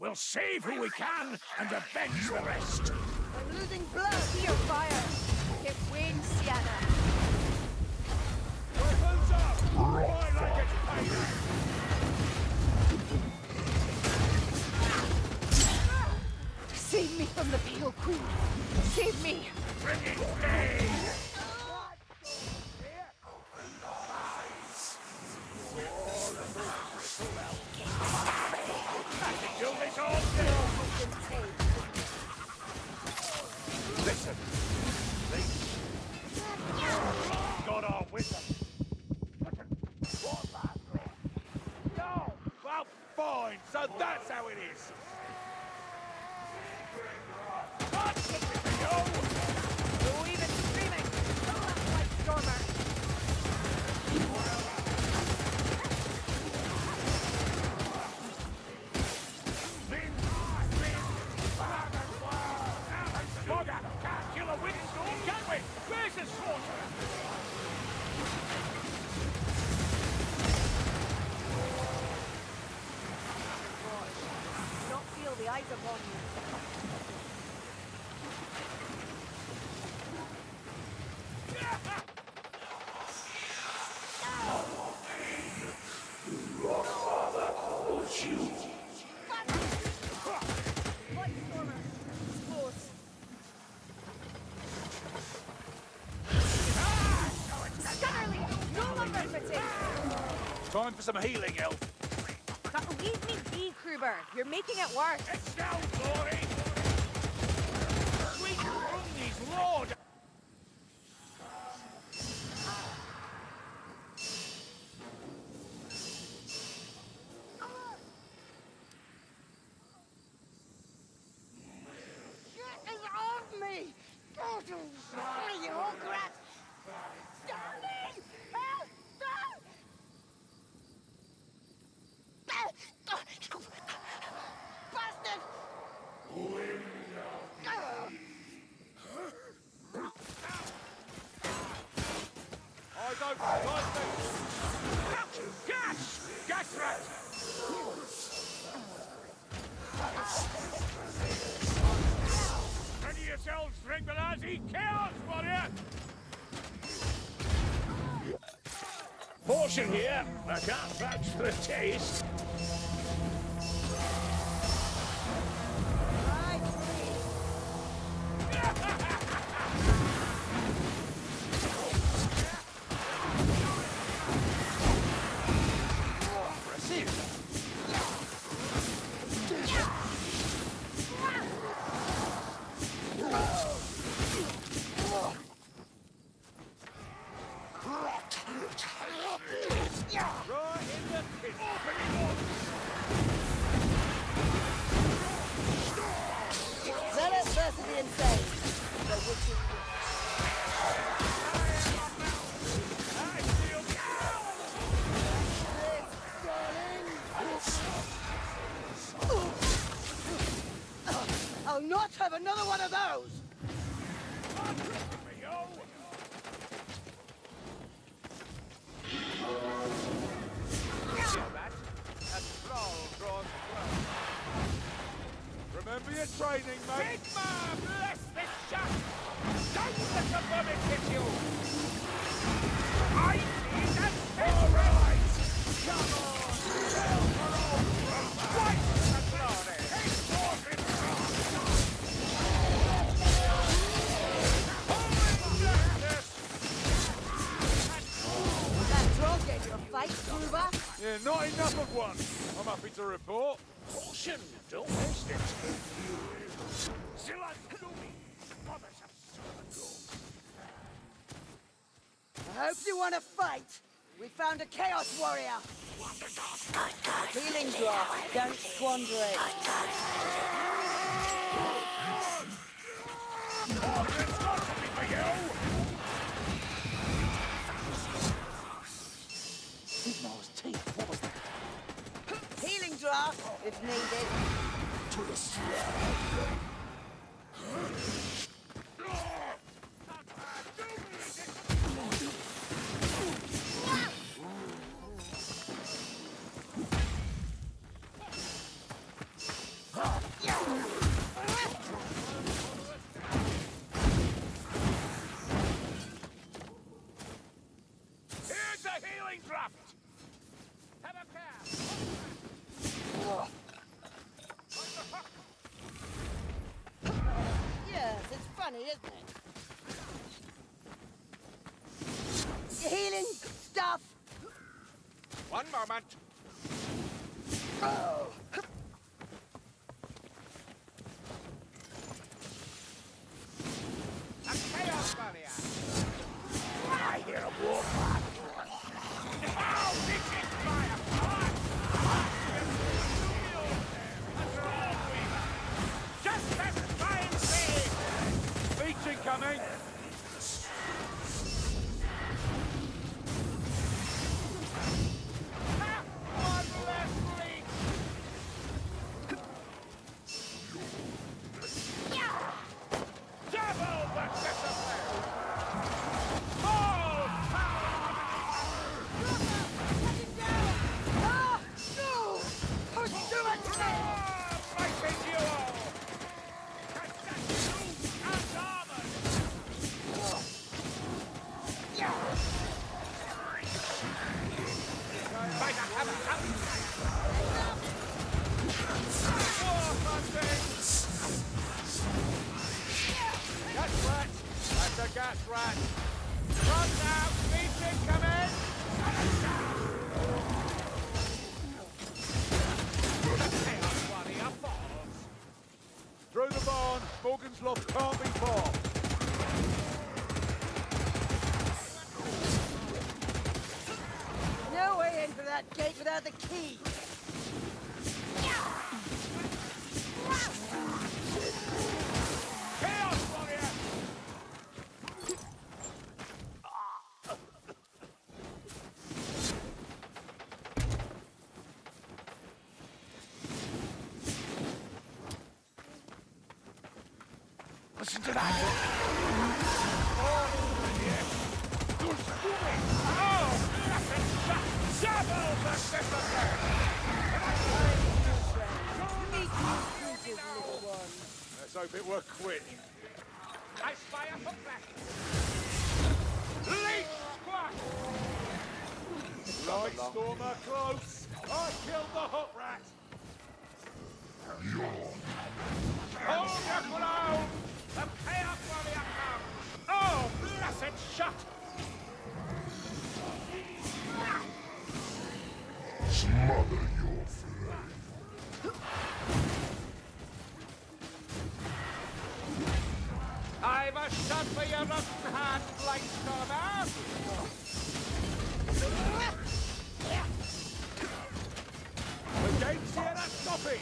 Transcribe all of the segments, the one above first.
We'll save who we can and avenge the rest. We're losing blood to your fire. Get Wayne Sienna. Weapons up! Fly like it's fighting! Save me from the Peel Queen! Save me! Bring it in! Open the eyes! I can do this all day! Listen! We've got our wisdom! No! Well, fine! So that's how it is! Time for some healing, Elf. But leave me be, Kruber. You're making it worse. It's down, glory! We can run these, Lord! Chaos Warrior! Portion here, I can't vouch for the taste. I'll not have another one of those! Remember your training, mate! Sigma! Bless this shot! Don't let the vomit hit you! I need that hit! All right! Come on! Hell for all! Right! Athlone! He's talking wrong! Holy blackness! That drone gave you a fight, Kruber? Yeah, not enough of one! I'm happy to report. Caution! Don't waste it. Zilla Gloomy! Mothers of Servant. I hope you want to fight. We found a Chaos Warrior. Healing drop. Don't squander it. Oh, that's not something for you! Sigma's teeth. What was that? Healing draft, if needed. To the slab. moment. Oh. A Chaos Warrior. I hear a warpath. Oh, this is firepower. Just as fine thing. Beach incoming. Listen to that! Oh, you're stupid! Oh, double the discipline! You little one. Let's hope it were quick. I spy up a back. Leap squash! Light stormer close! I killed the hot rat! Hold your ground! The Chaos Warrior comes! Oh, blessed shot! Smother your flame. I've a shot for your rotten hand, Lightstormer! The game's here and stop it!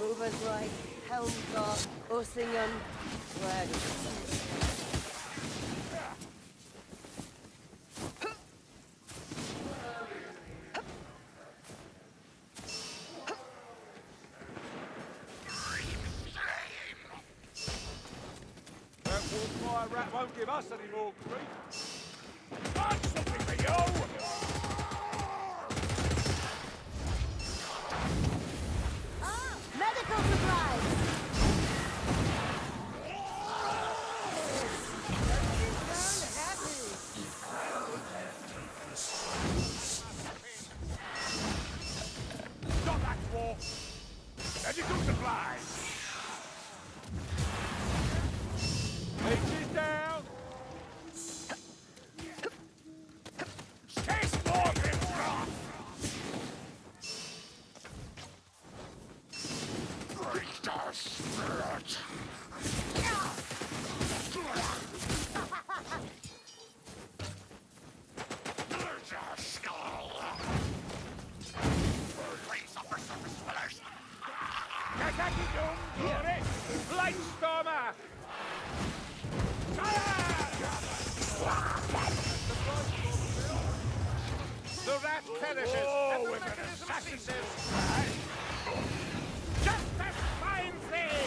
Rovers like Helmgar, Ursingham, where do that warfire rat won't give us any more grief. I've something for you! Kazaki don't hear it! Lightstormer! Fire! The rat perishes and the mechanism ceases! Justice finds thee!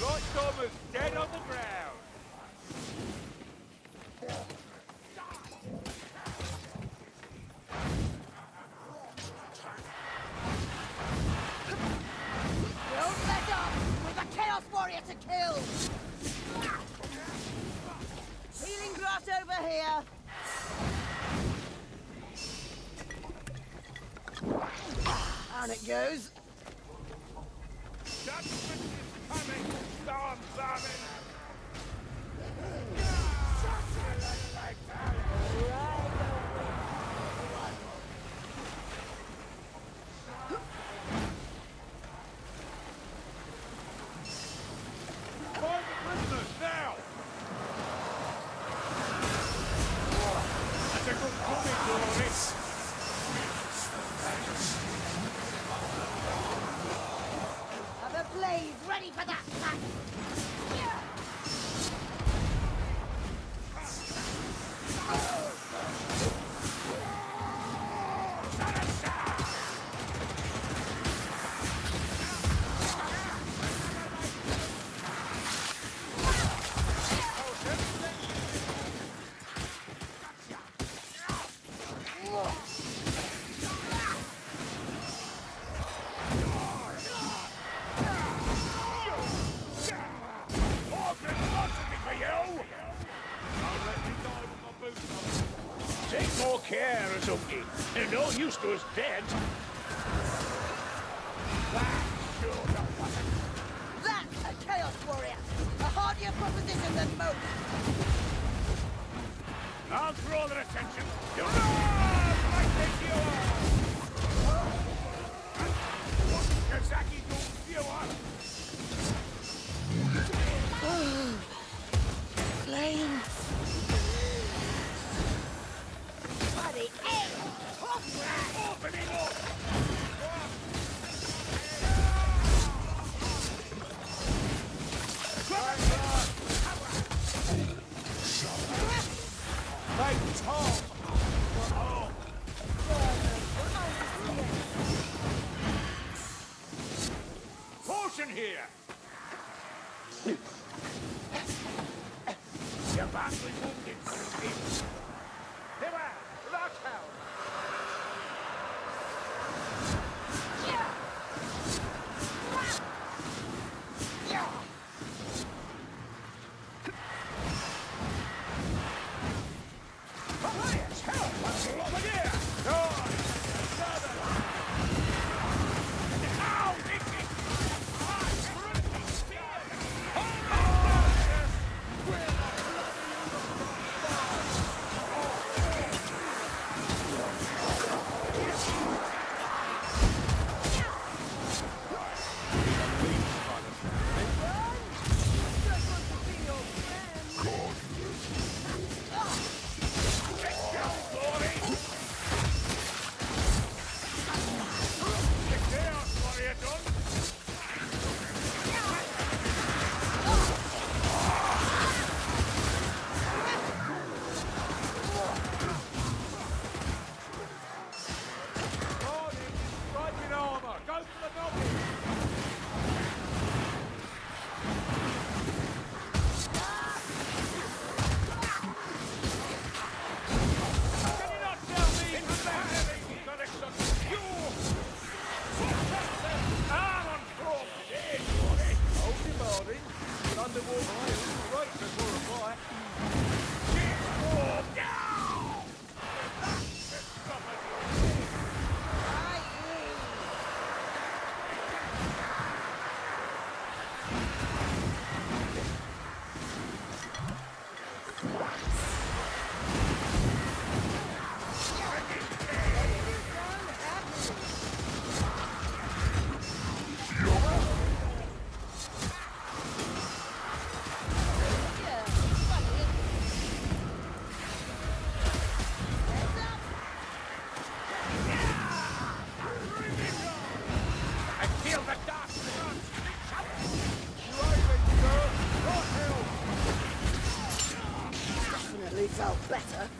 Lightstormer's dead on the ground! To kill! Healing grass over here! On it goes! Judgment is coming! Storm's coming! They're no use to us dead. That's a Chaos Warrior. A hardier proposition than most. Now for all their attention. You're I think you are. What Kazaki do you are? Flame. Bloody egg. Opening up! Like Tom! Oh! Caution here! You're badly wounded, Steve! Beware! Lock out!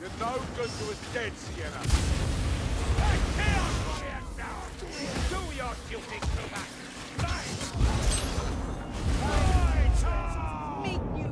You're no good to us dead, Sienna. Hey, Chaos Warrior, now! Do your duty, Kruber! Nice! Meet you!